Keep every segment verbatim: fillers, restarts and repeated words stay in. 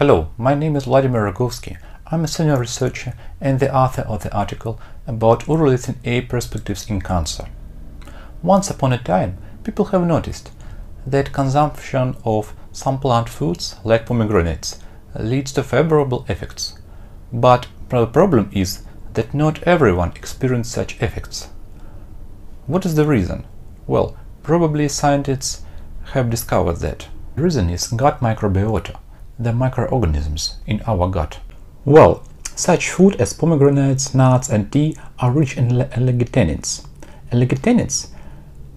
Hello, my name is Vladimir Rogovsky. I'm a senior researcher and the author of the article about urolithin-A perspectives in cancer. Once upon a time, people have noticed that consumption of some plant foods, like pomegranates, leads to favorable effects. But the problem is that not everyone experiences such effects. What is the reason? Well, probably scientists have discovered that. The reason is gut microbiota, the microorganisms in our gut. Well, such food as pomegranates, nuts and tea are rich in ellagitannins. Ellagitannins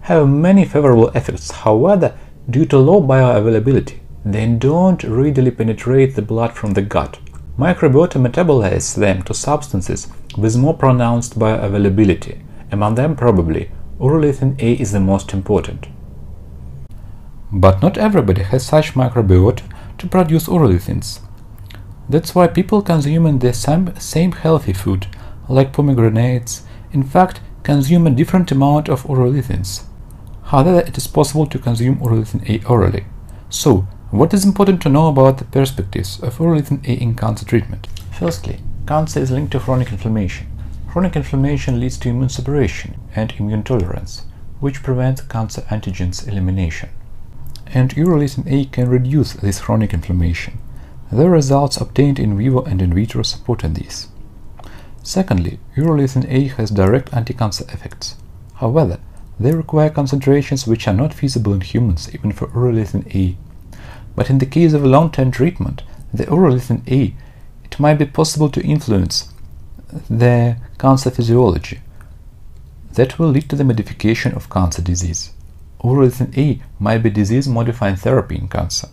have many favorable effects, however, due to low bioavailability, they don't readily penetrate the blood from the gut. Microbiota metabolize them to substances with more pronounced bioavailability. Among them, probably, urolithin-A is the most important. But not everybody has such microbiota to produce urolithins. That's why people consuming the same, same healthy food, like pomegranates, in fact, consume a different amount of urolithins. However, it is possible to consume urolithin-A orally. So, what is important to know about the perspectives of urolithin-A in cancer treatment? Firstly, cancer is linked to chronic inflammation. Chronic inflammation leads to immune suppression and immune tolerance, which prevents cancer antigens elimination. And urolithin-A can reduce this chronic inflammation. The results obtained in vivo and in vitro supported this. Secondly, urolithin-A has direct anti-cancer effects. However, they require concentrations which are not feasible in humans, even for urolithin-A. But in the case of long-term treatment, the urolithin-A, it might be possible to influence the cancer physiology. That will lead to the modification of cancer disease. Urolithin-A might be disease-modifying therapy in cancer.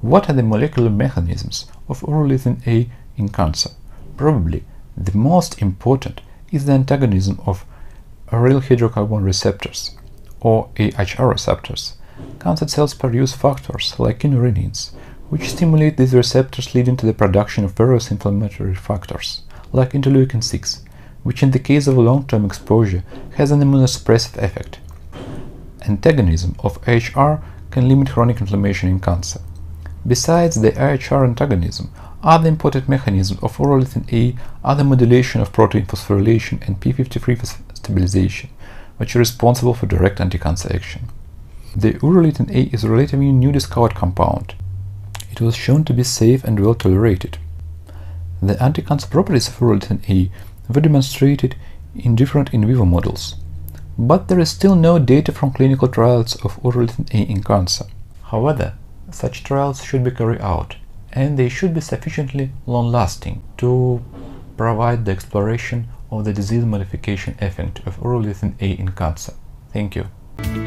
What are the molecular mechanisms of urolithin-A in cancer? Probably the most important is the antagonism of aryl hydrocarbon receptors, or A H R receptors. Cancer cells produce factors like kinurinins, which stimulate these receptors, leading to the production of various inflammatory factors, like interleukin six, which in the case of long-term exposure has an immunosuppressive effect. Antagonism of A H R can limit chronic inflammation in cancer. Besides the A H R antagonism, other important mechanisms of urolithin-A are the modulation of protein phosphorylation and p fifty-three stabilization, which are responsible for direct anti-cancer action. The urolithin-A is a relatively new discovered compound. It was shown to be safe and well tolerated. The anti-cancer properties of urolithin-A were demonstrated in different in vivo models. But there is still no data from clinical trials of urolithin-A in cancer. However, such trials should be carried out, and they should be sufficiently long-lasting to provide the exploration of the disease modification effect of urolithin-A in cancer. Thank you.